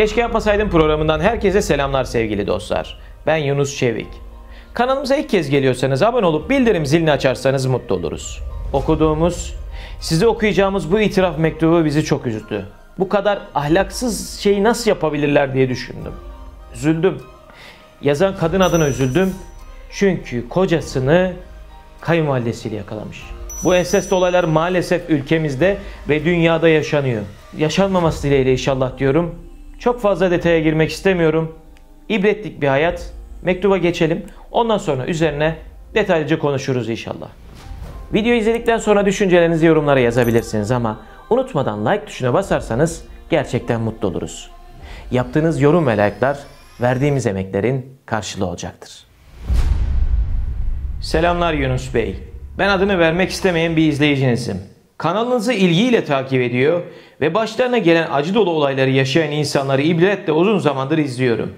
Keşke Yapmasaydım programından herkese selamlar sevgili dostlar. Ben Yunus Şevik. Kanalımıza ilk kez geliyorsanız abone olup bildirim zilini açarsanız mutlu oluruz. Size okuyacağımız bu itiraf mektubu bizi çok üzdü. Bu kadar ahlaksız şeyi nasıl yapabilirler diye düşündüm. Üzüldüm. Yazan kadın adına üzüldüm. Çünkü kocasını kayınvalidesiyle yakalamış. Bu ensest olaylar maalesef ülkemizde ve dünyada yaşanıyor. Yaşanmaması dileğiyle inşallah diyorum. Çok fazla detaya girmek istemiyorum. İbretlik bir hayat. Mektuba geçelim. Ondan sonra üzerine detaylıca konuşuruz inşallah. Videoyu izledikten sonra düşüncelerinizi yorumlara yazabilirsiniz ama unutmadan like tuşuna basarsanız gerçekten mutlu oluruz. Yaptığınız yorum ve like'lar verdiğimiz emeklerin karşılığı olacaktır. Selamlar Yunus Bey. Ben adını vermek istemeyen bir izleyicinizim. Kanalınızı ilgiyle takip ediyor ve başlarına gelen acı dolu olayları yaşayan insanları ibretle uzun zamandır izliyorum.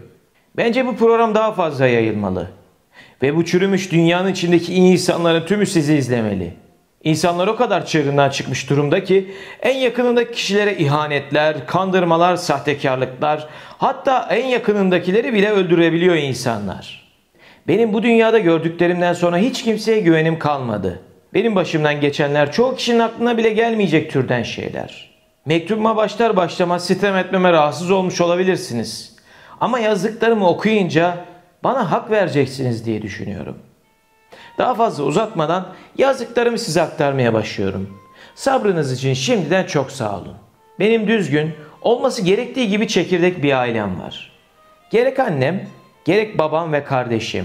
Bence bu program daha fazla yayılmalı. Ve bu çürümüş dünyanın içindeki iyi insanların tümü sizi izlemeli. İnsanlar o kadar çığırından çıkmış durumda ki en yakınındaki kişilere ihanetler, kandırmalar, sahtekarlıklar, hatta en yakınındakileri bile öldürebiliyor insanlar. Benim bu dünyada gördüklerimden sonra hiç kimseye güvenim kalmadı. Benim başımdan geçenler çoğu kişinin aklına bile gelmeyecek türden şeyler. Mektubuma başlar başlamaz sitem etmeme rahatsız olmuş olabilirsiniz. Ama yazdıklarımı okuyunca bana hak vereceksiniz diye düşünüyorum. Daha fazla uzatmadan yazdıklarımı size aktarmaya başlıyorum. Sabrınız için şimdiden çok sağ olun. Benim düzgün, olması gerektiği gibi çekirdek bir ailem var. Gerek annem, gerek babam ve kardeşim.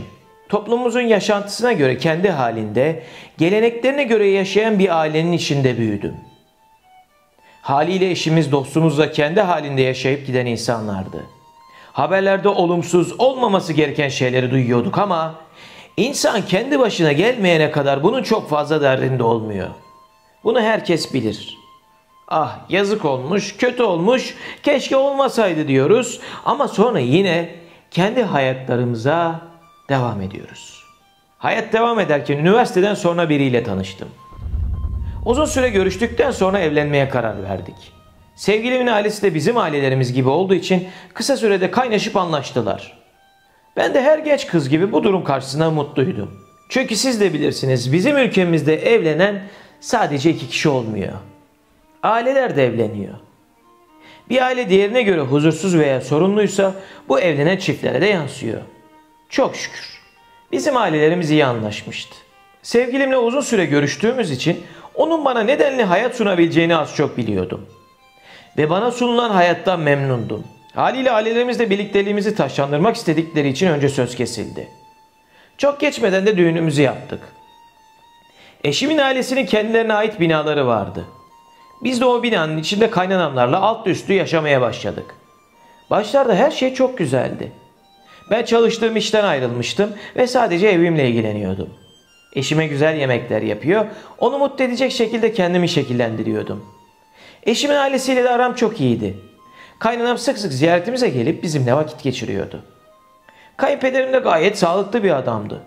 Toplumumuzun yaşantısına göre kendi halinde, geleneklerine göre yaşayan bir ailenin içinde büyüdüm. Haliyle eşimiz dostumuzla kendi halinde yaşayıp giden insanlardı. Haberlerde olumsuz olmaması gereken şeyleri duyuyorduk ama insan kendi başına gelmeyene kadar bunun çok fazla derdinde olmuyor. Bunu herkes bilir. Ah yazık olmuş, kötü olmuş, keşke olmasaydı diyoruz ama sonra yine kendi hayatlarımıza devam ediyoruz. Hayat devam ederken üniversiteden sonra biriyle tanıştım. Uzun süre görüştükten sonra evlenmeye karar verdik. Sevgilimin ailesi de bizim ailelerimiz gibi olduğu için kısa sürede kaynaşıp anlaştılar. Ben de her genç kız gibi bu durum karşısında mutluydum. Çünkü siz de bilirsiniz bizim ülkemizde evlenen sadece iki kişi olmuyor. Aileler de evleniyor. Bir aile diğerine göre huzursuz veya sorunluysa bu evlenen çiftlere de yansıyor. Çok şükür. Bizim ailelerimiz iyi anlaşmıştı. Sevgilimle uzun süre görüştüğümüz için onun bana ne denli hayat sunabileceğini az çok biliyordum. Ve bana sunulan hayattan memnundum. Haliyle ailelerimizle birlikteliğimizi taşlandırmak istedikleri için önce söz kesildi. Çok geçmeden de düğünümüzü yaptık. Eşimin ailesinin kendilerine ait binaları vardı. Biz de o binanın içinde kaynanamlarla alt üstü yaşamaya başladık. Başlarda her şey çok güzeldi. Ben çalıştığım işten ayrılmıştım ve sadece evimle ilgileniyordum. Eşime güzel yemekler yapıyor, onu mutlu edecek şekilde kendimi şekillendiriyordum. Eşimin ailesiyle de aram çok iyiydi. Kaynanam sık sık ziyaretimize gelip bizimle vakit geçiriyordu. Kayınpederim de gayet sağlıklı bir adamdı.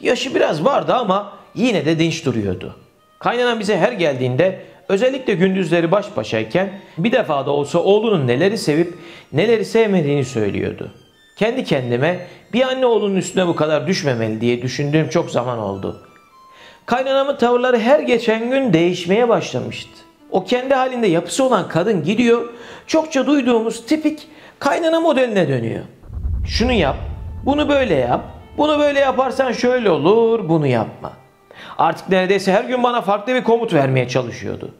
Yaşı biraz vardı ama yine de dinç duruyordu. Kaynanam bize her geldiğinde özellikle gündüzleri baş başayken bir defa da olsa oğlunun neleri sevip neleri sevmediğini söylüyordu. Kendi kendime bir anne oğlunun üstüne bu kadar düşmemeli diye düşündüğüm çok zaman oldu. Kaynanamın tavırları her geçen gün değişmeye başlamıştı. O kendi halinde yapısı olan kadın gidiyor, çokça duyduğumuz tipik kaynana modeline dönüyor. Şunu yap, bunu böyle yap, bunu böyle yaparsan şöyle olur, bunu yapma. Artık neredeyse her gün bana farklı bir komut vermeye çalışıyordu.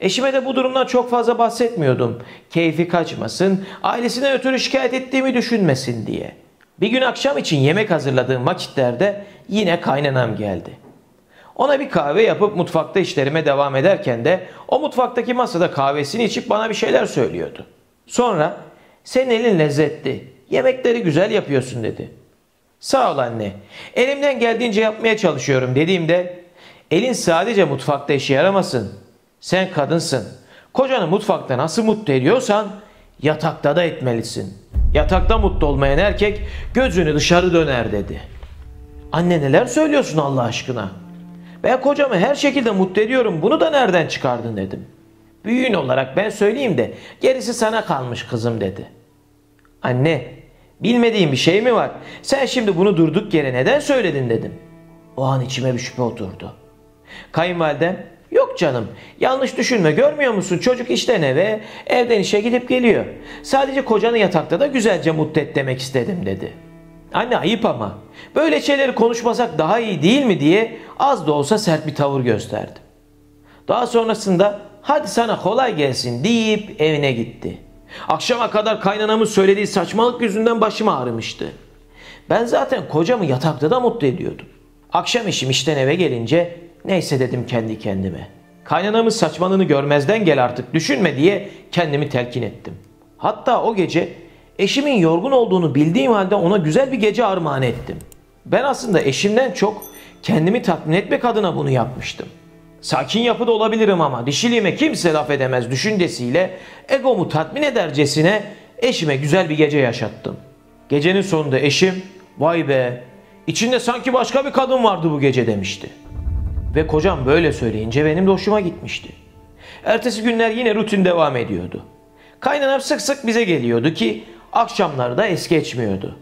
Eşime de bu durumdan çok fazla bahsetmiyordum. Keyfi kaçmasın, ailesinden ötürü şikayet ettiğimi düşünmesin diye. Bir gün akşam için yemek hazırladığım vakitlerde yine kaynanam geldi. Ona bir kahve yapıp mutfakta işlerime devam ederken de o mutfaktaki masada kahvesini içip bana bir şeyler söylüyordu. Sonra senin elin lezzetli, yemekleri güzel yapıyorsun dedi. Sağ ol anne, elimden geldiğince yapmaya çalışıyorum dediğimde elin sadece mutfakta işe yaramasın. Sen kadınsın, kocanı mutfakta nasıl mutlu ediyorsan yatakta da etmelisin. Yatakta mutlu olmayan erkek gözünü dışarı döner dedi. Anne neler söylüyorsun Allah aşkına? Ben kocamı her şekilde mutlu ediyorum. Bunu da nereden çıkardın dedim. Büyüğün olarak ben söyleyeyim de gerisi sana kalmış kızım dedi. Anne, bilmediğin bir şey mi var? Sen şimdi bunu durduk yere neden söyledin dedim. O an içime bir şüphe oturdu. Kayınvalidem, yok canım, yanlış düşünme, görmüyor musun? Çocuk işten eve, evden işe gidip geliyor. Sadece kocanı yatakta da güzelce mutlu et demek istedim dedi. Anne ayıp ama, böyle şeyleri konuşmasak daha iyi değil mi diye az da olsa sert bir tavır gösterdim. Daha sonrasında hadi sana kolay gelsin deyip evine gitti. Akşama kadar kaynanamın söylediği saçmalık yüzünden başım ağrımıştı. Ben zaten kocamı yatakta da mutlu ediyordum. Akşam işim işten eve gelince neyse dedim kendi kendime. Kaynanamın saçmalığını görmezden gel artık, düşünme diye kendimi telkin ettim. Hatta o gece eşimin yorgun olduğunu bildiğim halde ona güzel bir gece armağan ettim. Ben aslında eşimden çok kendimi tatmin etmek adına bunu yapmıştım. Sakin yapıda olabilirim ama dişiliğime kimse laf edemez düşüncesiyle egomu tatmin edercesine eşime güzel bir gece yaşattım. Gecenin sonunda eşim "Vay be, içinde sanki başka bir kadın vardı bu gece" demişti. Ve kocam böyle söyleyince benim de hoşuma gitmişti. Ertesi günler yine rutin devam ediyordu. Kaynanam sık sık bize geliyordu ki akşamlarda es geçmiyordu.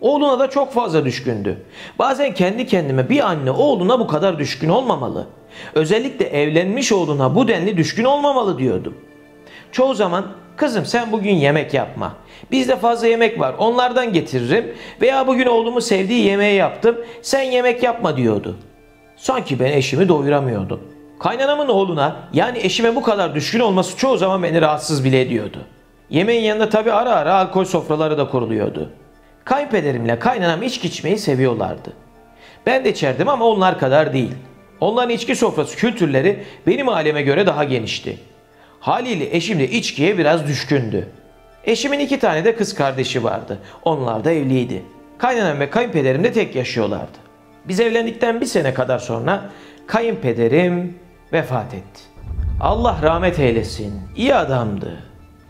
Oğluna da çok fazla düşkündü. Bazen kendi kendime bir anne oğluna bu kadar düşkün olmamalı. Özellikle evlenmiş oğluna bu denli düşkün olmamalı diyordum. Çoğu zaman kızım sen bugün yemek yapma. Bizde fazla yemek var, onlardan getiririm veya bugün oğlumu sevdiği yemeği yaptım, sen yemek yapma diyordu. Sanki ben eşimi doyuramıyordum. Kaynanamın oğluna yani eşime bu kadar düşkün olması çoğu zaman beni rahatsız bile ediyordu. Yemeğin yanında tabi ara ara alkol sofraları da kuruluyordu. Kayınpederimle kaynanam içki içmeyi seviyorlardı. Ben de içerdim ama onlar kadar değil. Onların içki sofrası kültürleri benim aileme göre daha genişti. Haliyle eşim de içkiye biraz düşkündü. Eşimin 2 tane de kız kardeşi vardı. Onlar da evliydi. Kaynanam ve kayınpederim de tek yaşıyorlardı. Biz evlendikten 1 sene kadar sonra kayınpederim vefat etti. Allah rahmet eylesin. İyi adamdı.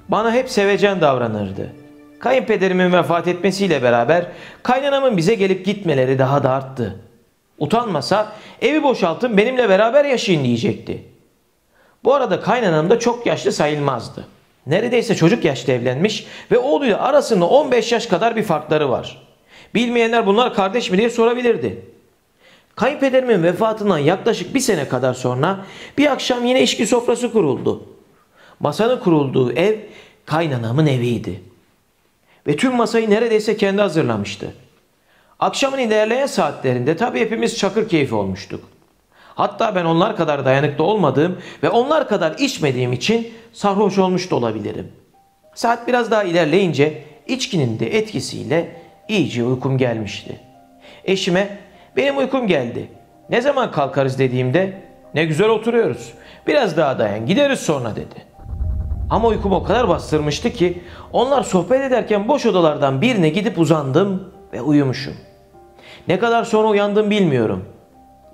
Bana hep sevecen davranırdı. Kayınpederimin vefat etmesiyle beraber kaynanamın bize gelip gitmeleri daha da arttı. Utanmasa evi boşaltın benimle beraber yaşayın diyecekti. Bu arada kaynanam da çok yaşlı sayılmazdı. Neredeyse çocuk yaşta evlenmiş ve oğluyla arasında 15 yaş kadar bir farkları var. Bilmeyenler bunlar kardeş mi diye sorabilirdi. Kayınpederimin vefatından yaklaşık 1 sene kadar sonra bir akşam yine içki sofrası kuruldu. Masanın kurulduğu ev kaynanamın eviydi. Ve tüm masayı neredeyse kendi hazırlamıştı. Akşamın ilerleyen saatlerinde tabii hepimiz çakır keyfi olmuştuk. Hatta ben onlar kadar dayanıklı olmadığım ve onlar kadar içmediğim için sarhoş olmuş da olabilirim. Saat biraz daha ilerleyince içkinin de etkisiyle iyice uykum gelmişti. Eşime benim uykum geldi, ne zaman kalkarız dediğimde ne güzel oturuyoruz, biraz daha dayan gideriz sonra dedi. Ama uykum o kadar bastırmıştı ki onlar sohbet ederken boş odalardan birine gidip uzandım ve uyumuşum. Ne kadar sonra uyandım bilmiyorum.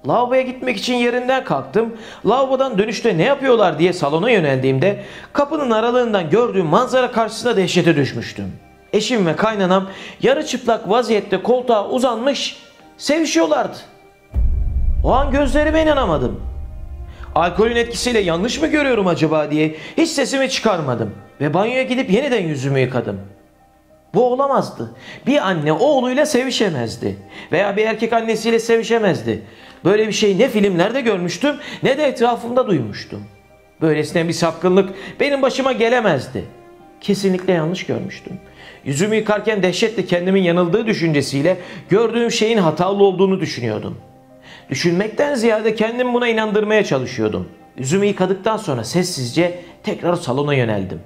Lavaboya gitmek için yerinden kalktım. Lavabodan dönüşte ne yapıyorlar diye salona yöneldiğimde kapının aralığından gördüğüm manzara karşısında dehşete düşmüştüm. Eşim ve kaynanam yarıçıplak vaziyette koltuğa uzanmış sevişiyorlardı. O an gözlerime inanamadım. Alkolün etkisiyle yanlış mı görüyorum acaba diye hiç sesimi çıkarmadım ve banyoya gidip yeniden yüzümü yıkadım. Bu olamazdı. Bir anne oğluyla sevişemezdi veya bir erkek annesiyle sevişemezdi. Böyle bir şey ne filmlerde görmüştüm ne de etrafımda duymuştum. Böylesine bir sapkınlık benim başıma gelemezdi. Kesinlikle yanlış görmüştüm. Yüzümü yıkarken dehşetle kendimin yanıldığı düşüncesiyle gördüğüm şeyin hatalı olduğunu düşünüyordum. Düşünmekten ziyade kendimi buna inandırmaya çalışıyordum. Yüzümü yıkadıktan sonra sessizce tekrar salona yöneldim.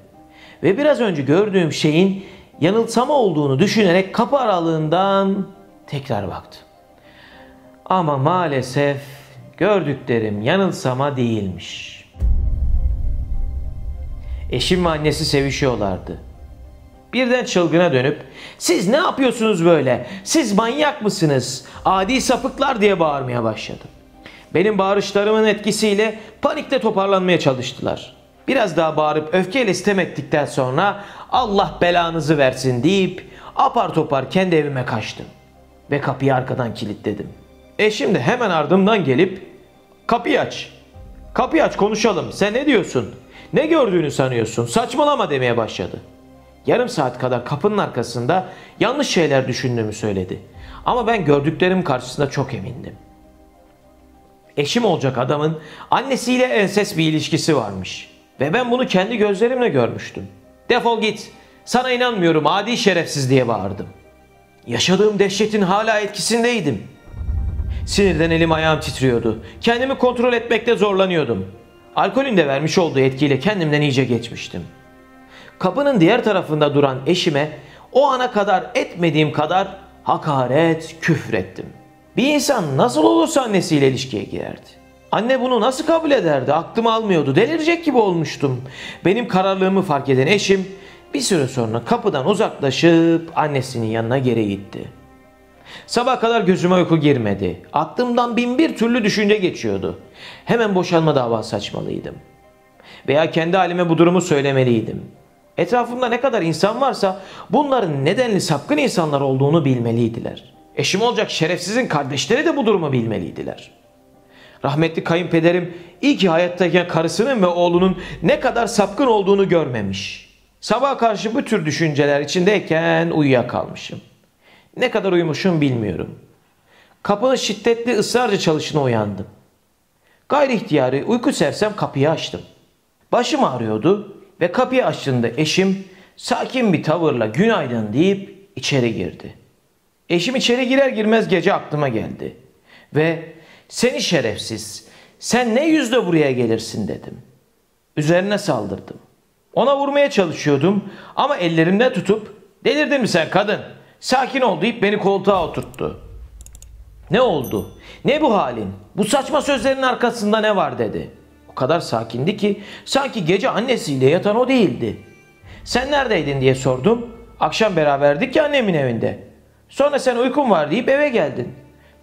Ve biraz önce gördüğüm şeyin yanılsama olduğunu düşünerek kapı aralığından tekrar baktım. Ama maalesef gördüklerim yanılsama değilmiş. Eşim ve annesi sevişiyorlardı. Birden çılgına dönüp "Siz ne yapıyorsunuz böyle? Siz manyak mısınız? Adi sapıklar!" diye bağırmaya başladım. Benim bağırışlarımın etkisiyle panikte toparlanmaya çalıştılar. Biraz daha bağırıp öfkeyle sitem ettikten sonra "Allah belanızı versin" deyip apar topar kendi evime kaçtım. Ve kapıyı arkadan kilitledim. Eşim de hemen ardımdan gelip "Kapıyı aç, kapıyı aç konuşalım, sen ne diyorsun? Ne gördüğünü sanıyorsun? Saçmalama" demeye başladı. yarım saat kadar kapının arkasında yanlış şeyler düşündüğümü söyledi. Ama ben gördüklerim karşısında çok emindim. Eşim olacak adamın annesiyle enses bir ilişkisi varmış. Ve ben bunu kendi gözlerimle görmüştüm. "Defol git, sana inanmıyorum adi şerefsiz" diye bağırdım. Yaşadığım dehşetin hala etkisindeydim. Sinirden elim ayağım titriyordu. Kendimi kontrol etmekte zorlanıyordum. Alkolün de vermiş olduğu etkiyle kendimden iyice geçmiştim. Kapının diğer tarafında duran eşime o ana kadar etmediğim kadar hakaret, küfrettim. Bir insan nasıl olursa annesiyle ilişkiye girerdi. Anne bunu nasıl kabul ederdi? Aklım almıyordu. Delirecek gibi olmuştum. Benim kararlılığımı fark eden eşim bir süre sonra kapıdan uzaklaşıp annesinin yanına geri gitti. Sabaha kadar gözüme uyku girmedi. Aklımdan bin bir türlü düşünce geçiyordu. Hemen boşanma davası açmalıydım. Veya kendi halime bu durumu söylemeliydim. Etrafımda ne kadar insan varsa bunların nedenli sapkın insanlar olduğunu bilmeliydiler. Eşim olacak şerefsizin kardeşleri de bu durumu bilmeliydiler. Rahmetli kayınpederim iyi ki hayattayken karısının ve oğlunun ne kadar sapkın olduğunu görmemiş. Sabaha karşı bu tür düşünceler içindeyken uyuyakalmışım. Ne kadar uyumuşum bilmiyorum. Kapının şiddetli ısrarcı çalışına uyandım. Gayri ihtiyari uyku sersem kapıyı açtım. Başım ağrıyordu ve kapıyı açtığında eşim sakin bir tavırla "günaydın" deyip içeri girdi. Eşim içeri girer girmez gece aklıma geldi ve "seni şerefsiz, sen ne yüzle buraya gelirsin" dedim. Üzerine saldırdım. Ona vurmaya çalışıyordum ama ellerimden tutup "delirdin mi sen kadın? Sakin ol" deyip beni koltuğa oturttu. "Ne oldu? Ne bu halin? Bu saçma sözlerin arkasında ne var?" dedi. O kadar sakindi ki sanki gece annesiyle yatan o değildi. "Sen neredeydin?" diye sordum. "Akşam beraberdik ya annemin evinde. Sonra sen uykun var deyip eve geldin.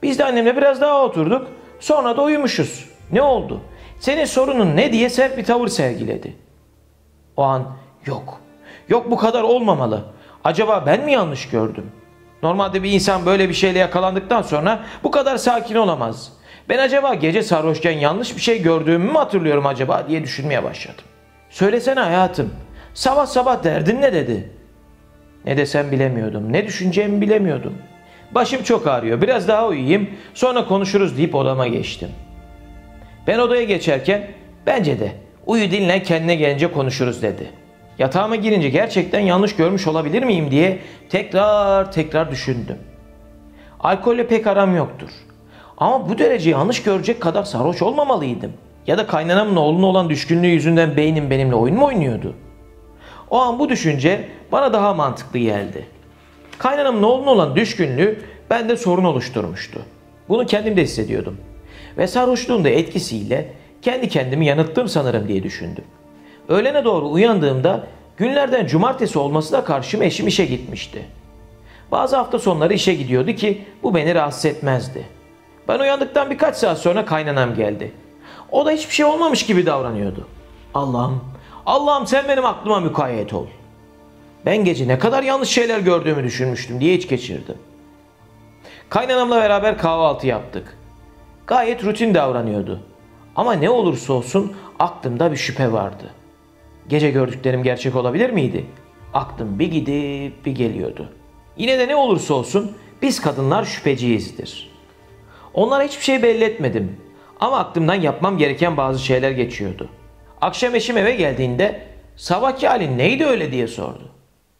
Biz de annemle biraz daha oturduk. Sonra da uyumuşuz. Ne oldu? Senin sorunun ne?" diye sert bir tavır sergiledi. O an yok bu kadar olmamalı. Acaba ben mi yanlış gördüm? Normalde bir insan böyle bir şeyle yakalandıktan sonra bu kadar sakin olamaz. Ben acaba gece sarhoşken yanlış bir şey gördüğümü mü hatırlıyorum acaba diye düşünmeye başladım. "Söylesene hayatım, sabah sabah derdin ne?" dedi. Ne desem bilemiyordum, ne düşüneceğimi bilemiyordum. "Başım çok ağrıyor, biraz daha uyuyayım, sonra konuşuruz" deyip odama geçtim. Ben odaya geçerken "bence de uyu, dinlen, kendine gelince konuşuruz" dedi. Yatağıma girince gerçekten yanlış görmüş olabilir miyim diye tekrar düşündüm. Alkolle pek aram yoktur. Ama bu derece yanlış görecek kadar sarhoş olmamalıydım. Ya da kaynanamın oğluna olan düşkünlüğü yüzünden beynim benimle oyun mu oynuyordu? O an bu düşünce bana daha mantıklı geldi. Kaynanamın oğluna olan düşkünlüğü bende sorun oluşturmuştu. Bunu kendim de hissediyordum. Ve sarhoşluğun da etkisiyle kendi kendimi yanılttım sanırım diye düşündüm. Öğlene doğru uyandığımda günlerden cumartesi olmasına karşıma eşim işe gitmişti. Bazı hafta sonları işe gidiyordu ki bu beni rahatsız etmezdi. Ben uyandıktan birkaç saat sonra kaynanam geldi. O da hiçbir şey olmamış gibi davranıyordu. Allah'ım sen benim aklıma mukayyet ol. Ben gece ne kadar yanlış şeyler gördüğümü düşünmüştüm diye iç geçirdim. Kaynanamla beraber kahvaltı yaptık. Gayet rutin davranıyordu. Ama ne olursa olsun aklımda bir şüphe vardı. Gece gördüklerim gerçek olabilir miydi? Aklım bir gidip bir geliyordu. Yine de ne olursa olsun biz kadınlar şüpheciyizdir. Onlara hiçbir şey belli etmedim. Ama aklımdan yapmam gereken bazı şeyler geçiyordu. Akşam eşim eve geldiğinde "sabahki halin neydi öyle?" diye sordu.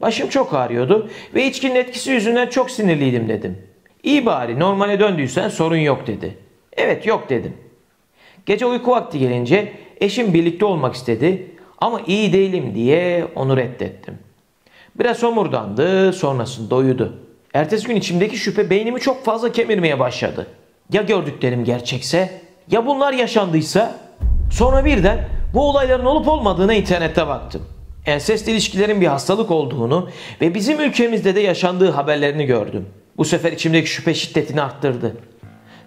"Başım çok ağrıyordu ve içkinin etkisi yüzünden çok sinirliydim" dedim. "İyi bari, normale döndüysen sorun yok" dedi. "Evet, yok" dedim. Gece uyku vakti gelince eşim birlikte olmak istedi ama "iyi değilim" diye onu reddettim. Biraz homurdandı, sonrasında uyudu. Ertesi gün içimdeki şüphe beynimi çok fazla kemirmeye başladı. Ya gördüklerim gerçekse? Ya bunlar yaşandıysa? Sonra birden bu olayların olup olmadığına internette baktım. Ensest ilişkilerin bir hastalık olduğunu ve bizim ülkemizde de yaşandığı haberlerini gördüm. Bu sefer içimdeki şüphe şiddetini arttırdı.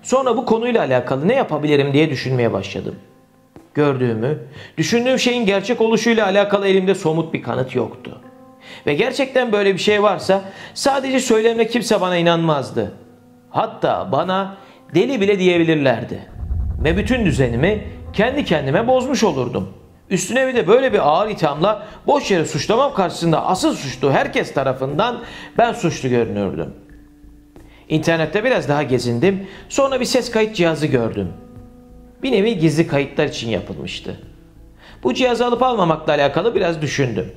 Sonra bu konuyla alakalı ne yapabilirim diye düşünmeye başladım. Gördüğümü, düşündüğüm şeyin gerçek oluşuyla alakalı elimde somut bir kanıt yoktu. Ve gerçekten böyle bir şey varsa sadece söylemle kimse bana inanmazdı. Hatta bana deli bile diyebilirlerdi. Ve bütün düzenimi kendi kendime bozmuş olurdum. Üstüne bir de böyle bir ağır ithamla boş yere suçlamam karşısında asıl suçlu herkes tarafından ben suçlu görünürdüm. İnternette biraz daha gezindim. Sonra bir ses kayıt cihazı gördüm. Bir nevi gizli kayıtlar için yapılmıştı. Bu cihazı alıp almamakla alakalı biraz düşündüm.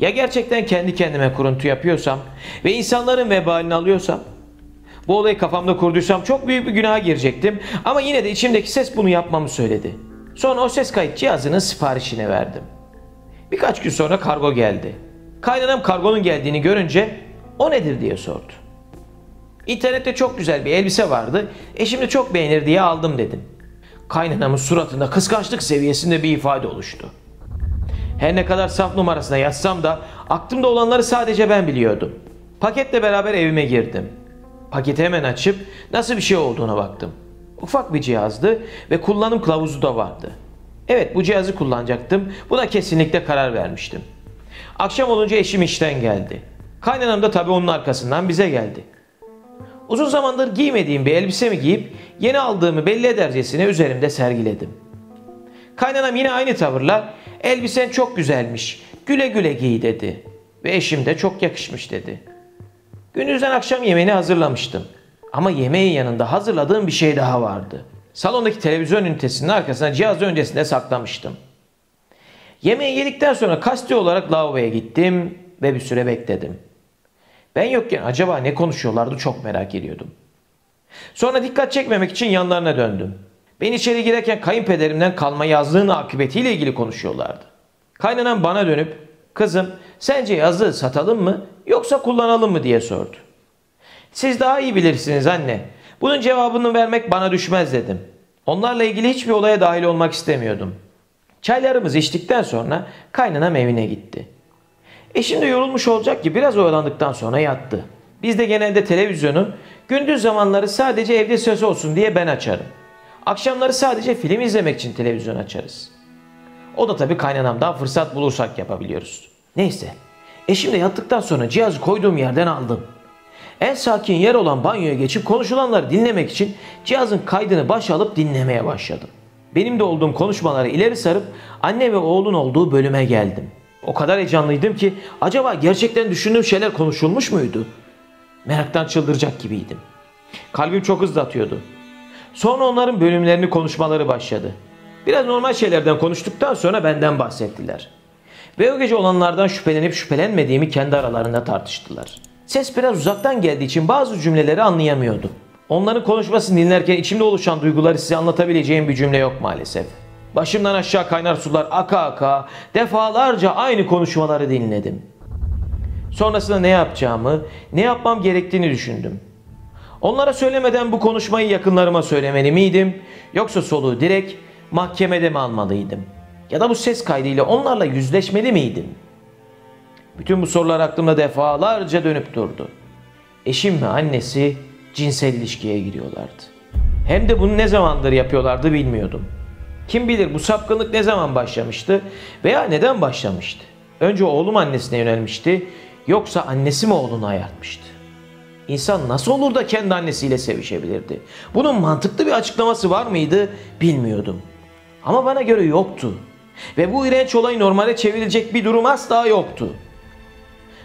Ya gerçekten kendi kendime kuruntu yapıyorsam ve insanların vebalini alıyorsam? Bu olayı kafamda kurduysam çok büyük bir günaha girecektim ama yine de içimdeki ses bunu yapmamı söyledi. Sonra o ses kayıt cihazının siparişini verdim. Birkaç gün sonra kargo geldi. Kaynanam kargonun geldiğini görünce o nedir diye sordu. İnternette çok güzel bir elbise vardı. Eşim de çok beğenir diye aldım dedim. Kaynanamın suratında kıskançlık seviyesinde bir ifade oluştu. Her ne kadar saf numarasına yatsam da aklımda olanları sadece ben biliyordum. Paketle beraber evime girdim. Paketi hemen açıp nasıl bir şey olduğuna baktım. Ufak bir cihazdı ve kullanım kılavuzu da vardı. Evet, bu cihazı kullanacaktım. Buna kesinlikle karar vermiştim. Akşam olunca eşim işten geldi. Kaynanam da tabii onun arkasından bize geldi. Uzun zamandır giymediğim bir elbisemi giyip yeni aldığımı belli edercesine üzerimde sergiledim. Kaynanam yine aynı tavırla "Elbisen çok güzelmiş, güle güle giy" dedi ve eşim de "Çok yakışmış" dedi. Gündüzden akşam yemeğini hazırlamıştım. Ama yemeğin yanında hazırladığım bir şey daha vardı. Salondaki televizyon ünitesinin arkasına cihazı öncesinde saklamıştım. Yemeği yedikten sonra kasti olarak lavaboya gittim ve bir süre bekledim. Ben yokken acaba ne konuşuyorlardı çok merak ediyordum. Sonra dikkat çekmemek için yanlarına döndüm. Ben içeri girerken kayınpederimden kalma yazlığın akıbetiyle ilgili konuşuyorlardı. Kaynanam bana dönüp "Kızım, sence yazlığı satalım mı yoksa kullanalım mı?" diye sordu. "Siz daha iyi bilirsiniz anne. Bunun cevabını vermek bana düşmez" dedim. Onlarla ilgili hiçbir olaya dahil olmak istemiyordum. Çaylarımızı içtikten sonra kaynanam evine gitti. Eşim de yorulmuş olacak ki biraz oyalandıktan sonra yattı. Biz de genelde televizyonu gündüz zamanları sadece evde ses olsun diye ben açarım. Akşamları sadece film izlemek için televizyon açarız. O da tabii kaynanamdan fırsat bulursak yapabiliyoruz. Neyse, eşim de yattıktan sonra cihazı koyduğum yerden aldım. En sakin yer olan banyoya geçip konuşulanları dinlemek için cihazın kaydını başa alıp dinlemeye başladım. Benim de olduğum konuşmaları ileri sarıp anne ve oğlun olduğu bölüme geldim. O kadar heyecanlıydım ki acaba gerçekten düşündüğüm şeyler konuşulmuş muydu? Meraktan çıldıracak gibiydim. Kalbim çok hızlı atıyordu. Sonra onların bölümlerini konuşmaları başladı. Biraz normal şeylerden konuştuktan sonra benden bahsettiler. Ve o gece olanlardan şüphelenip şüphelenmediğimi kendi aralarında tartıştılar. Ses biraz uzaktan geldiği için bazı cümleleri anlayamıyordum. Onların konuşmasını dinlerken içimde oluşan duyguları size anlatabileceğim bir cümle yok maalesef. Başımdan aşağı kaynar sular aka aka defalarca aynı konuşmaları dinledim. Sonrasında ne yapacağımı, ne yapmam gerektiğini düşündüm. Onlara söylemeden bu konuşmayı yakınlarıma söylemeli miydim? Yoksa soluğu direkt mahkemede mi almalıydım? Ya da bu ses kaydıyla onlarla yüzleşmeli miydim? Bütün bu sorular aklımda defalarca dönüp durdu. Eşim ve annesi cinsel ilişkiye giriyorlardı. Hem de bunu ne zamandır yapıyorlardı bilmiyordum. Kim bilir bu sapkınlık ne zaman başlamıştı veya neden başlamıştı? Önce oğlum annesine yönelmişti, yoksa annesi mi oğlunu ayartmıştı? İnsan nasıl olur da kendi annesiyle sevişebilirdi? Bunun mantıklı bir açıklaması var mıydı bilmiyordum. Ama bana göre yoktu. Ve bu iğrenç olay normale çevrilecek bir durum asla yoktu.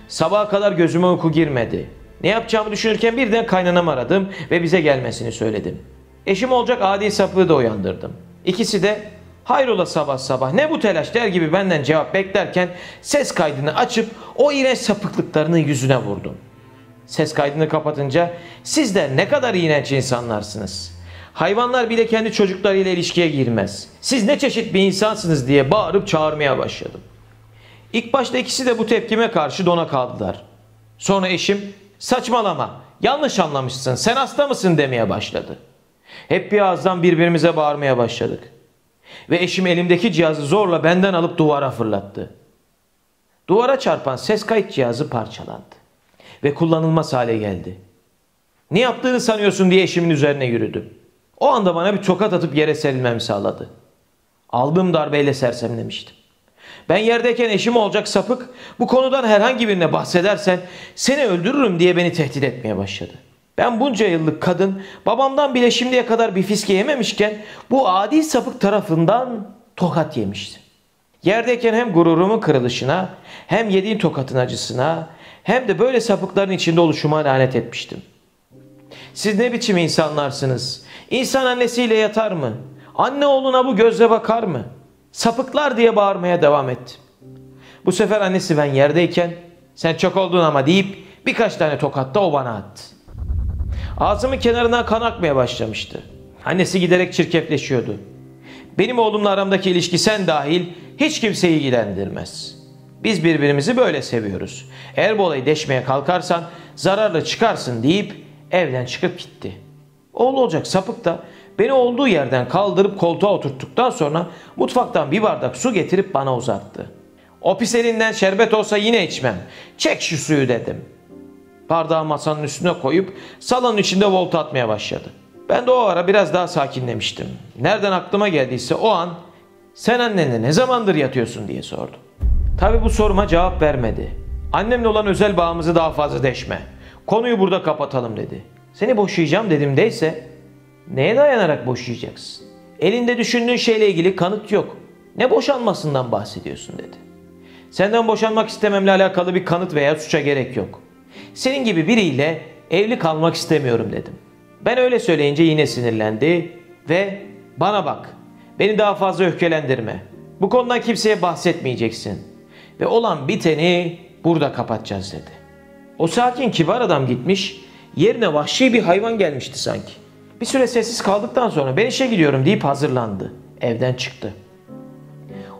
Sabaha kadar gözüme uyku girmedi. Ne yapacağımı düşünürken birden kaynanamı aradım ve bize gelmesini söyledim. Eşim olacak adi sapığı da uyandırdım. İkisi de "Hayrola sabah sabah, ne bu telaş?" der gibi benden cevap beklerken ses kaydını açıp o iğrenç sapıklıklarının yüzüne vurdum. Ses kaydını kapatınca "Sizler ne kadar iğrenç insanlarsınız. Hayvanlar bile kendi çocuklarıyla ilişkiye girmez. Siz ne çeşit bir insansınız?" diye bağırıp çağırmaya başladım. İlk başta ikisi de bu tepkime karşı dona kaldılar. Sonra eşim "Saçmalama, yanlış anlamışsın, sen hasta mısın?" demeye başladı. Hep bir ağızdan birbirimize bağırmaya başladık. Ve eşim elimdeki cihazı zorla benden alıp duvara fırlattı. Duvara çarpan ses kayıt cihazı parçalandı ve kullanılmaz hale geldi. "Ne yaptığını sanıyorsun?" diye eşimin üzerine yürüdüm. O anda bana bir tokat atıp yere serilmemi sağladı. Aldığım darbeyle sersemlemiştim. Ben yerdeyken eşim olacak sapık "Bu konudan herhangi birine bahsedersen seni öldürürüm" diye beni tehdit etmeye başladı. Ben bunca yıllık kadın babamdan bile şimdiye kadar bir fiske yememişken bu adi sapık tarafından tokat yemiştim. Yerdeyken hem gururumun kırılışına, hem yediğim tokatın acısına, hem de böyle sapıkların içinde oluşuma lanet etmiştim. Siz ne biçim insanlarsınız? İnsan annesiyle yatar mı? Anne oğluna bu gözle bakar mı? Sapıklar diye bağırmaya devam ettim. Bu sefer annesi ben yerdeyken, sen çok oldun ama deyip birkaç tane tokat da o bana attı. Ağzımın kenarından kan akmaya başlamıştı. Annesi giderek çirkefleşiyordu. Benim oğlumla aramdaki ilişki sen dahil hiç kimseyi ilgilendirmez. Biz birbirimizi böyle seviyoruz. Eğer bu olayı deşmeye kalkarsan zararlı çıkarsın deyip evden çıkıp gitti. Oğlu olacak sapık da beni olduğu yerden kaldırıp koltuğa oturttuktan sonra mutfaktan bir bardak su getirip bana uzattı. O pis elinden şerbet olsa yine içmem. Çek şu suyu dedim. Bardağı masanın üstüne koyup salonun içinde volta atmaya başladı. Ben de o ara biraz daha sakinlemiştim. Nereden aklıma geldiyse o an sen annenle ne zamandır yatıyorsun diye sordum. Tabii bu soruma cevap vermedi. Annemle olan özel bağımızı daha fazla deşme. Konuyu burada kapatalım dedi. Seni boşayacağım dediğimdeyse neye dayanarak boşayacaksın? Elinde düşündüğün şeyle ilgili kanıt yok. Ne boşanmasından bahsediyorsun dedi. Senden boşanmak istememle alakalı bir kanıt veya suça gerek yok. Senin gibi biriyle evli kalmak istemiyorum dedim. Ben öyle söyleyince yine sinirlendi ve bana bak, beni daha fazla öfkelendirme. Bu konudan kimseye bahsetmeyeceksin ve olan biteni burada kapatacağız dedi. O sakin kibar adam gitmiş, yerine vahşi bir hayvan gelmişti sanki. Bir süre sessiz kaldıktan sonra ben işe gidiyorum deyip hazırlandı. Evden çıktı.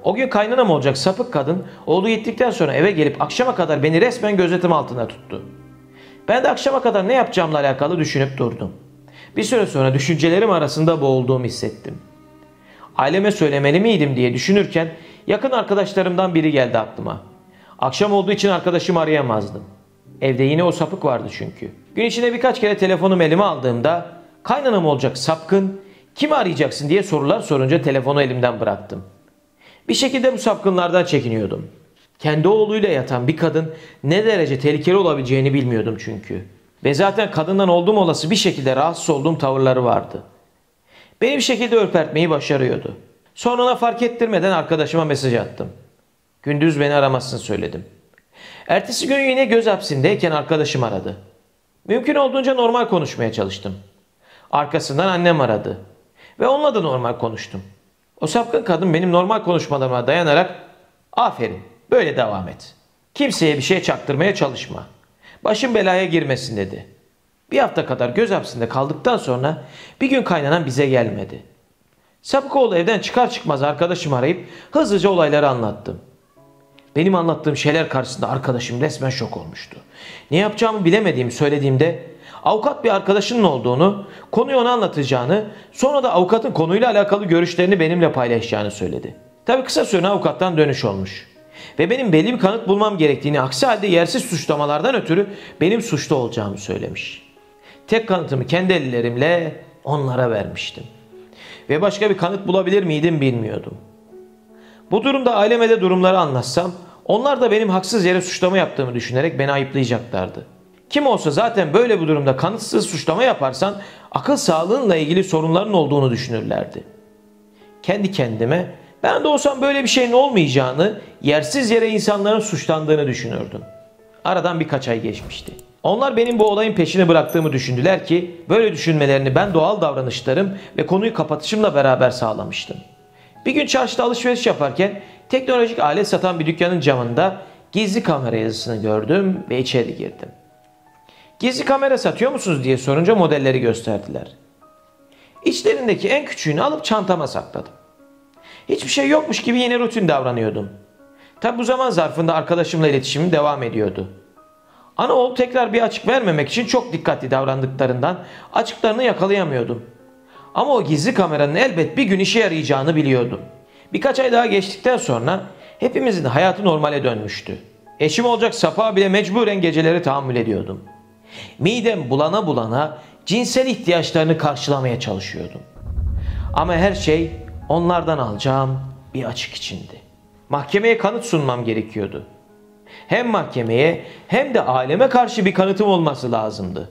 O gün kaynanam olacak sapık kadın oğlu gittikten sonra eve gelip akşama kadar beni resmen gözetim altında tuttu. Ben de akşama kadar ne yapacağımla alakalı düşünüp durdum. Bir süre sonra düşüncelerim arasında boğulduğumu hissettim. Aileme söylemeli miydim diye düşünürken yakın arkadaşlarımdan biri geldi aklıma. Akşam olduğu için arkadaşımı arayamazdım. Evde yine o sapık vardı çünkü. Gün içinde birkaç kere telefonum elime aldığımda kaynanam olacak sapkın, kimi arayacaksın diye sorular sorunca telefonu elimden bıraktım. Bir şekilde bu sapkınlardan çekiniyordum. Kendi oğluyla yatan bir kadın ne derece tehlikeli olabileceğini bilmiyordum çünkü. Ve zaten kadından olduğum olası bir şekilde rahatsız olduğum tavırları vardı. Beni bir şekilde örpertmeyi başarıyordu. Sonra ona fark ettirmeden arkadaşıma mesaj attım. Gündüz beni aramasını söyledim. Ertesi gün yine göz hapsindeyken arkadaşım aradı. Mümkün olduğunca normal konuşmaya çalıştım. Arkasından annem aradı. Ve onunla da normal konuştum. O sapkın kadın benim normal konuşmalarıma dayanarak "Aferin, böyle devam et. Kimseye bir şey çaktırmaya çalışma. Başın belaya girmesin" dedi. Bir hafta kadar göz hapsinde kaldıktan sonra bir gün kaynanan bize gelmedi. Sapık oğlu evden çıkar çıkmaz arkadaşımı arayıp hızlıca olayları anlattım. Benim anlattığım şeyler karşısında arkadaşım resmen şok olmuştu. Ne yapacağımı bilemediğimi söylediğimde avukat bir arkadaşının olduğunu, konuyu ona anlatacağını, sonra da avukatın konuyla alakalı görüşlerini benimle paylaşacağını söyledi. Tabii kısa süre avukattan dönüş olmuş. Ve benim belli bir kanıt bulmam gerektiğini, aksi halde yersiz suçlamalardan ötürü benim suçlu olacağımı söylemiş. Tek kanıtımı kendi ellerimle onlara vermiştim. Ve başka bir kanıt bulabilir miydim bilmiyordum. Bu durumda aileme de durumları anlatsam, onlar da benim haksız yere suçlama yaptığımı düşünerek beni ayıplayacaklardı. Kim olsa zaten böyle bir durumda kanıtsız suçlama yaparsan akıl sağlığınla ilgili sorunların olduğunu düşünürlerdi. Kendi kendime ben de olsam böyle bir şeyin olmayacağını, yersiz yere insanların suçlandığını düşünürdüm. Aradan birkaç ay geçmişti. Onlar benim bu olayın peşini bıraktığımı düşündüler ki böyle düşünmelerini ben doğal davranışlarım ve konuyu kapatışımla beraber sağlamıştım. Bir gün çarşıda alışveriş yaparken teknolojik alet satan bir dükkanın camında gizli kamera yazısını gördüm ve içeri girdim. Gizli kamera satıyor musunuz diye sorunca modelleri gösterdiler. İçlerindeki en küçüğünü alıp çantama sakladım. Hiçbir şey yokmuş gibi yine rutin davranıyordum. Tabi bu zaman zarfında arkadaşımla iletişimim devam ediyordu. Anaoğlu tekrar bir açık vermemek için çok dikkatli davrandıklarından açıklarını yakalayamıyordum. Ama o gizli kameranın elbet bir gün işe yarayacağını biliyordum. Birkaç ay daha geçtikten sonra hepimizin hayatı normale dönmüştü. Eşim olacak sapığa bile mecburen geceleri tahammül ediyordum. Midem bulana bulana cinsel ihtiyaçlarını karşılamaya çalışıyordum. Ama her şey onlardan alacağım bir açık içindi. Mahkemeye kanıt sunmam gerekiyordu. Hem mahkemeye hem de aileme karşı bir kanıtım olması lazımdı.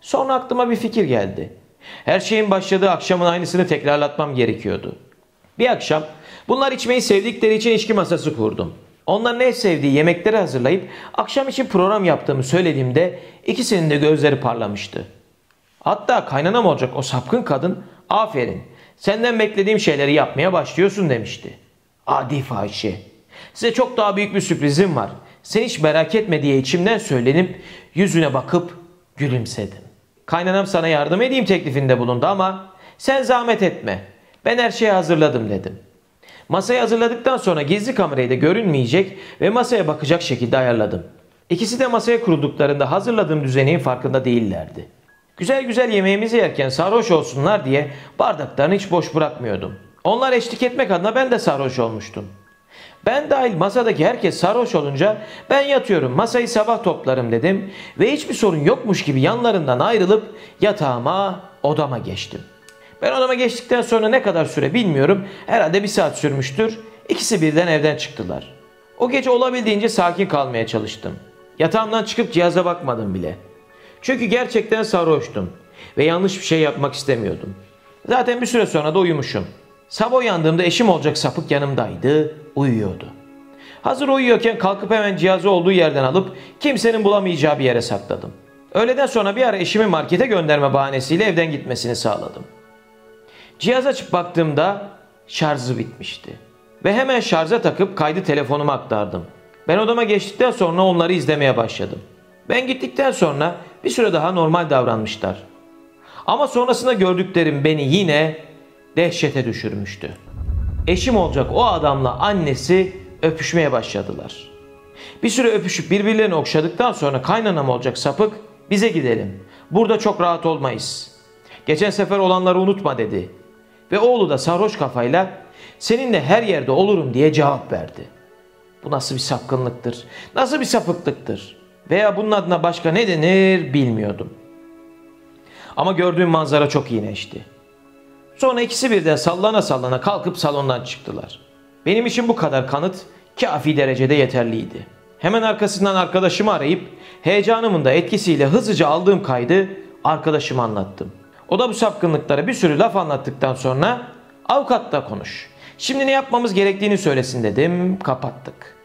Sonra aklıma bir fikir geldi. Her şeyin başladığı akşamın aynısını tekrarlatmam gerekiyordu. Bir akşam bunlar içmeyi sevdikleri için içki masası kurdum. Onların en sevdiği yemekleri hazırlayıp akşam için program yaptığımı söylediğimde ikisinin de gözleri parlamıştı. Hatta kaynanam olacak o sapkın kadın "Aferin, senden beklediğim şeyleri yapmaya başlıyorsun" demişti. "Adi fahişe, size çok daha büyük bir sürprizim var. Sen hiç merak etme" diye içimden söylenip yüzüne bakıp gülümsedim. "Kaynanam sana yardım edeyim teklifinde bulundu ama sen zahmet etme. Ben her şeyi hazırladım" dedim. Masayı hazırladıktan sonra gizli kamerayı da görünmeyecek ve masaya bakacak şekilde ayarladım. İkisi de masaya kurulduklarında hazırladığım düzenin farkında değillerdi. Güzel güzel yemeğimizi yerken sarhoş olsunlar diye bardaklarını hiç boş bırakmıyordum. Onlar eşlik etmek adına ben de sarhoş olmuştum. Ben dahil masadaki herkes sarhoş olunca "Ben yatıyorum, masayı sabah toplarım" dedim ve hiçbir sorun yokmuş gibi yanlarından ayrılıp yatağıma, odama geçtim. Ben odama geçtikten sonra ne kadar süre bilmiyorum, herhalde bir saat sürmüştür, İkisi birden evden çıktılar. O gece olabildiğince sakin kalmaya çalıştım. Yatağımdan çıkıp cihaza bakmadım bile. Çünkü gerçekten sarhoştum ve yanlış bir şey yapmak istemiyordum. Zaten bir süre sonra da uyumuşum. Sabah uyandığımda eşim olacak sapık yanımdaydı, uyuyordu. Hazır uyuyorken kalkıp hemen cihazı olduğu yerden alıp kimsenin bulamayacağı bir yere sakladım. Öğleden sonra bir ara eşimi markete gönderme bahanesiyle evden gitmesini sağladım. Cihaz açıp baktığımda şarjı bitmişti ve hemen şarja takıp kaydı telefonuma aktardım. Ben odama geçtikten sonra onları izlemeye başladım. Ben gittikten sonra bir süre daha normal davranmışlar. Ama sonrasında gördüklerim beni yine dehşete düşürmüştü. Eşim olacak o adamla annesi öpüşmeye başladılar. Bir süre öpüşüp birbirlerini okşadıktan sonra kaynanam olacak sapık "Bize gidelim. Burada çok rahat olmayız. Geçen sefer olanları unutma" dedi. Ve oğlu da sarhoş kafayla "Seninle her yerde olurum" diye cevap verdi. Bu nasıl bir sapkınlıktır? Nasıl bir sapıklıktır? Veya bunun adına başka ne denir bilmiyordum. Ama gördüğüm manzara çok iğrençti. Sonra ikisi birden sallana sallana kalkıp salondan çıktılar. Benim için bu kadar kanıt kafi derecede yeterliydi. Hemen arkasından arkadaşımı arayıp heyecanımın da etkisiyle hızlıca aldığım kaydı arkadaşıma anlattım. O da bu sapkınlıklara bir sürü laf anlattıktan sonra "Avukatla konuş. Şimdi ne yapmamız gerektiğini söylesin" dedim. Kapattık.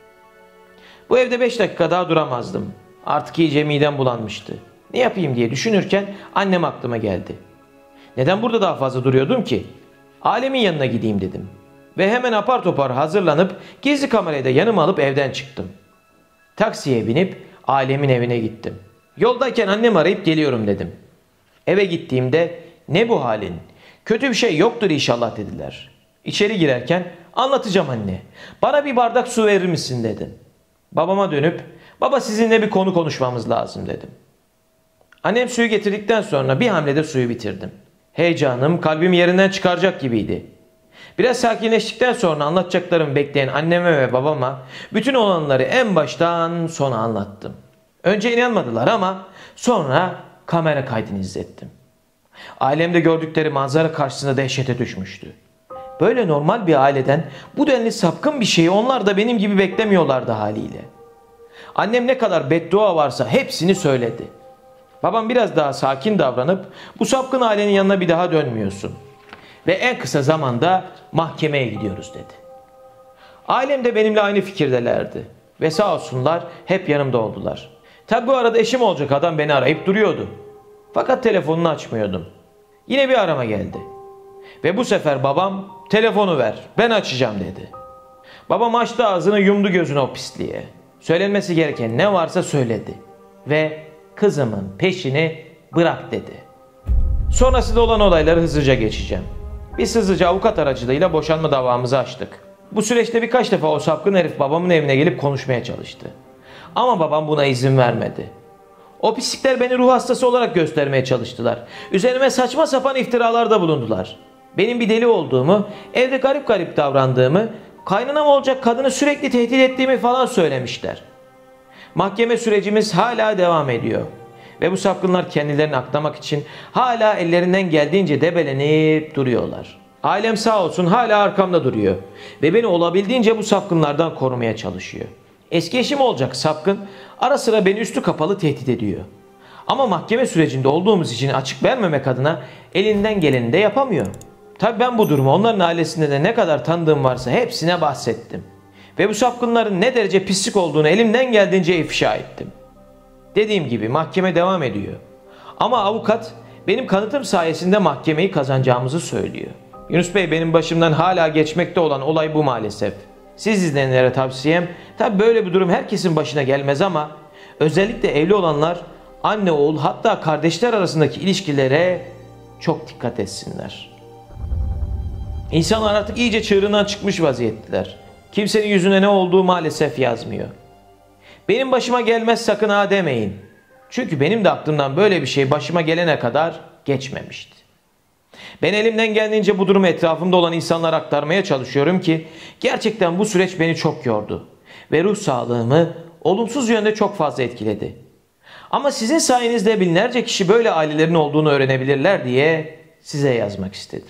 Bu evde 5 dakika daha duramazdım. Artık iyice midem bulanmıştı. Ne yapayım diye düşünürken annem aklıma geldi. Neden burada daha fazla duruyordum ki? Alemin yanına gideyim dedim. Ve hemen apar topar hazırlanıp gizli kamerayı da yanıma alıp evden çıktım. Taksiye binip Alemin evine gittim. Yoldayken annem arayıp "Geliyorum" dedim. Eve gittiğimde "Ne bu halin? Kötü bir şey yoktur inşallah" dediler. İçeri girerken "Anlatacağım anne. Bana bir bardak su verir misin?" dedim. Babama dönüp "Baba, sizinle bir konu konuşmamız lazım" dedim. Annem suyu getirdikten sonra bir hamlede suyu bitirdim. Heyecanım kalbimi yerinden çıkaracak gibiydi. Biraz sakinleştikten sonra anlatacaklarımı bekleyen anneme ve babama bütün olanları en baştan sona anlattım. Önce inanmadılar ama sonra kamera kaydını izlettim. Ailemde gördükleri manzara karşısında dehşete düşmüştü. Böyle normal bir aileden bu denli sapkın bir şeyi onlar da benim gibi beklemiyorlardı haliyle. Annem ne kadar beddua varsa hepsini söyledi. Babam biraz daha sakin davranıp "Bu sapkın ailenin yanına bir daha dönmüyorsun ve en kısa zamanda mahkemeye gidiyoruz" dedi. Ailem de benimle aynı fikirdelerdi ve sağ olsunlar hep yanımda oldular. Tabi bu arada eşim olacak adam beni arayıp duruyordu. Fakat telefonunu açmıyordum. Yine bir arama geldi. Ve bu sefer babam "Telefonu ver, ben açacağım" dedi. Babam açtı ağzını, yumdu gözünü o pisliğe. Söylenmesi gereken ne varsa söyledi. Ve "Kızımın peşini bırak" dedi. Sonrasında olan olayları hızlıca geçeceğim. Biz hızlıca avukat aracılığıyla boşanma davamızı açtık. Bu süreçte birkaç defa o sapkın herif babamın evine gelip konuşmaya çalıştı. Ama babam buna izin vermedi. O pislikler beni ruh hastası olarak göstermeye çalıştılar. Üzerime saçma sapan iftiralarda bulundular. Benim bir deli olduğumu, evde garip garip davrandığımı, kaynanam olacak kadını sürekli tehdit ettiğimi falan söylemişler. Mahkeme sürecimiz hala devam ediyor. Ve bu sapkınlar kendilerini aklamak için hala ellerinden geldiğince debelenip duruyorlar. Ailem sağ olsun hala arkamda duruyor. Ve beni olabildiğince bu sapkınlardan korumaya çalışıyor. Eski eşim olacak sapkın ara sıra beni üstü kapalı tehdit ediyor. Ama mahkeme sürecinde olduğumuz için açık vermemek adına elinden geleni de yapamıyor. Tabii ben bu durumu onların ailesinde de ne kadar tanıdığım varsa hepsine bahsettim. Ve bu sapkınların ne derece pislik olduğunu elimden geldiğince ifşa ettim. Dediğim gibi mahkeme devam ediyor. Ama avukat benim kanıtım sayesinde mahkemeyi kazanacağımızı söylüyor. Yunus Bey, benim başımdan hala geçmekte olan olay bu maalesef. Siz izleyenlere tavsiyem, tabi böyle bir durum herkesin başına gelmez ama özellikle evli olanlar anne oğul hatta kardeşler arasındaki ilişkilere çok dikkat etsinler. İnsanlar artık iyice çığırından çıkmış vaziyettiler. Kimsenin yüzüne ne olduğu maalesef yazmıyor. Benim başıma gelmez sakın ha demeyin. Çünkü benim de aklımdan böyle bir şey başıma gelene kadar geçmemişti. Ben elimden geldiğince bu durumu etrafımda olan insanlara aktarmaya çalışıyorum ki gerçekten bu süreç beni çok yordu ve ruh sağlığımı olumsuz yönde çok fazla etkiledi. Ama sizin sayenizde binlerce kişi böyle ailelerin olduğunu öğrenebilirler diye size yazmak istedim.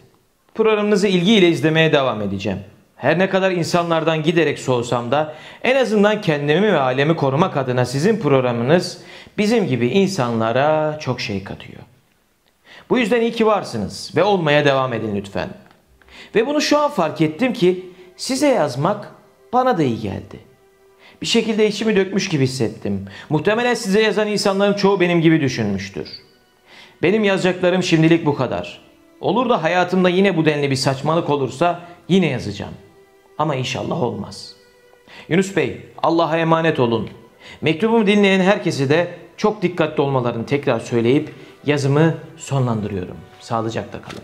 Programınızı ilgiyle izlemeye devam edeceğim. Her ne kadar insanlardan giderek soğusam da en azından kendimi ve ailemi korumak adına sizin programınız bizim gibi insanlara çok şey katıyor. Bu yüzden iyi ki varsınız ve olmaya devam edin lütfen. Ve bunu şu an fark ettim ki size yazmak bana da iyi geldi. Bir şekilde içimi dökmüş gibi hissettim. Muhtemelen size yazan insanların çoğu benim gibi düşünmüştür. Benim yazacaklarım şimdilik bu kadar. Olur da hayatımda yine bu denli bir saçmalık olursa yine yazacağım. Ama inşallah olmaz. Yunus Bey, Allah'a emanet olun. Mektubumu dinleyen herkese de çok dikkatli olmalarını tekrar söyleyip yazımı sonlandırıyorum. Sağlıcakla kalın.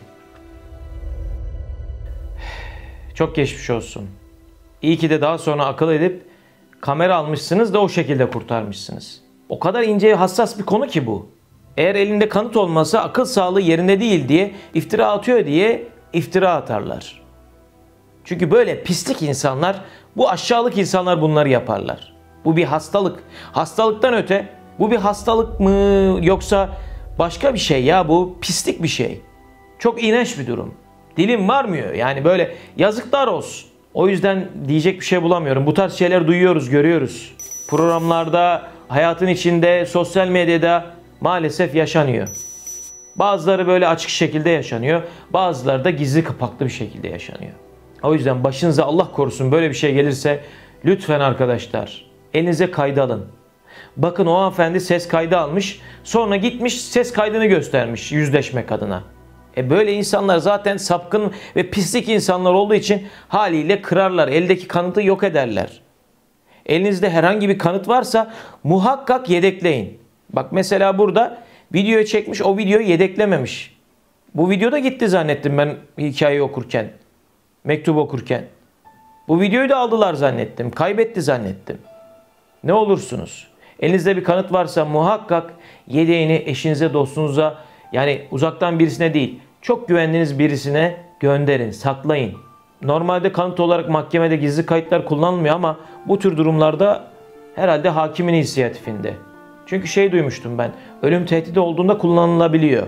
Çok geçmiş olsun. İyi ki de daha sonra akıl edip kamera almışsınız da o şekilde kurtarmışsınız. O kadar ince hassas bir konu ki bu. Eğer elinde kanıt olmasa akıl sağlığı yerinde değil diye iftira atıyor diye iftira atarlar. Çünkü böyle pislik insanlar, bu aşağılık insanlar bunları yaparlar. Bu bir hastalık. Hastalıktan öte bu bir hastalık mı yoksa başka bir şey ya, bu pislik bir şey. Çok iğrenç bir durum. Dilim varmıyor yani, böyle yazıklar olsun. O yüzden diyecek bir şey bulamıyorum. Bu tarz şeyler duyuyoruz, görüyoruz. Programlarda, hayatın içinde, sosyal medyada maalesef yaşanıyor. Bazıları böyle açık şekilde yaşanıyor. Bazıları da gizli kapaklı bir şekilde yaşanıyor. O yüzden başınıza Allah korusun böyle bir şey gelirse lütfen arkadaşlar elinize kaydı alın. Bakın o hanımefendi ses kaydı almış, sonra gitmiş ses kaydını göstermiş yüzleşmek adına. Böyle insanlar zaten sapkın ve pislik insanlar olduğu için haliyle kırarlar, eldeki kanıtı yok ederler. Elinizde herhangi bir kanıt varsa muhakkak yedekleyin. Bak mesela burada videoyu çekmiş, o videoyu yedeklememiş. Bu videoda gitti zannettim ben hikayeyi okurken, mektubu okurken. Bu videoyu da aldılar zannettim, kaybetti zannettim. Ne olursunuz, elinizde bir kanıt varsa muhakkak yedeğini eşinize, dostunuza, yani uzaktan birisine değil, çok güvendiğiniz birisine gönderin, saklayın. Normalde kanıt olarak mahkemede gizli kayıtlar kullanılmıyor ama bu tür durumlarda herhalde hakimin inisiyatifinde. Çünkü şey duymuştum ben, ölüm tehdidi olduğunda kullanılabiliyor.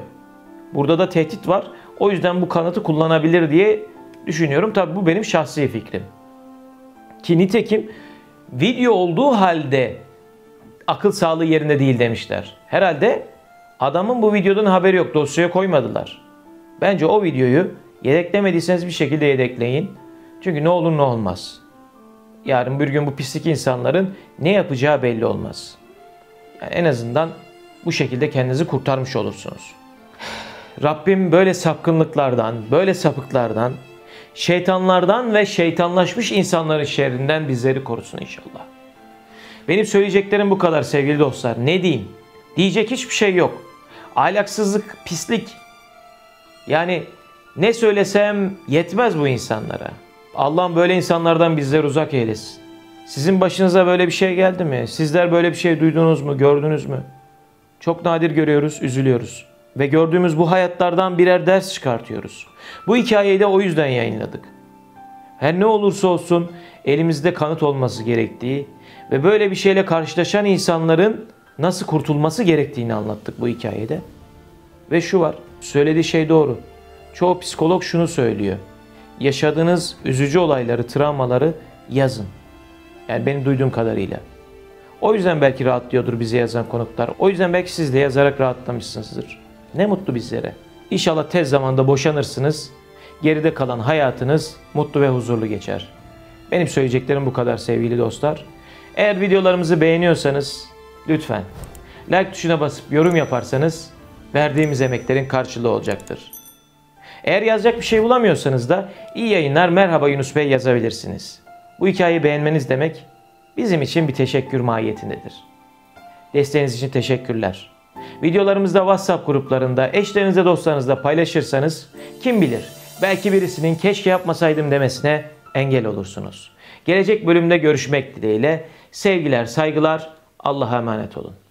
Burada da tehdit var, o yüzden bu kanıtı kullanabilir diye düşünüyorum. Tabii bu benim şahsi fikrim. Ki nitekim video olduğu halde akıl sağlığı yerinde değil demişler. Herhalde adamın bu videodan haberi yok, dosyaya koymadılar. Bence o videoyu yedeklemediyseniz bir şekilde yedekleyin. Çünkü ne olur ne olmaz. Yarın bir gün bu pislik insanların ne yapacağı belli olmaz. Yani en azından bu şekilde kendinizi kurtarmış olursunuz. Rabbim böyle sapkınlıklardan, böyle sapıklardan, şeytanlardan ve şeytanlaşmış insanların şerrinden bizleri korusun inşallah. Benim söyleyeceklerim bu kadar sevgili dostlar. Ne diyeyim? Diyecek hiçbir şey yok. Ahlaksızlık, pislik. Yani ne söylesem yetmez bu insanlara. Allah'ım böyle insanlardan bizleri uzak eylesin. Sizin başınıza böyle bir şey geldi mi? Sizler böyle bir şey duydunuz mu, gördünüz mü? Çok nadir görüyoruz, üzülüyoruz. Ve gördüğümüz bu hayatlardan birer ders çıkartıyoruz. Bu hikayeyi de o yüzden yayınladık. Her ne olursa olsun elimizde kanıt olması gerektiği ve böyle bir şeyle karşılaşan insanların nasıl kurtulması gerektiğini anlattık bu hikayede. Ve şu var, söylediği şey doğru. Çoğu psikolog şunu söylüyor. Yaşadığınız üzücü olayları, travmaları yazın. Yani benim duyduğum kadarıyla. O yüzden belki rahatlıyordur bize yazan konuklar. O yüzden belki siz de yazarak rahatlamışsınızdır. Ne mutlu bizlere. İnşallah tez zamanda boşanırsınız. geride kalan hayatınız mutlu ve huzurlu geçer. Benim söyleyeceklerim bu kadar sevgili dostlar. Eğer videolarımızı beğeniyorsanız lütfen like tuşuna basıp yorum yaparsanız verdiğimiz emeklerin karşılığı olacaktır. Eğer yazacak bir şey bulamıyorsanız da iyi yayınlar, merhaba Yunus Bey yazabilirsiniz. Bu hikayeyi beğenmeniz demek bizim için bir teşekkür mahiyetindedir. Desteğiniz için teşekkürler. Videolarımızda WhatsApp gruplarında, eşlerinizle, dostlarınızla paylaşırsanız kim bilir belki birisinin keşke yapmasaydım demesine engel olursunuz. Gelecek bölümde görüşmek dileğiyle sevgiler, saygılar, Allah'a emanet olun.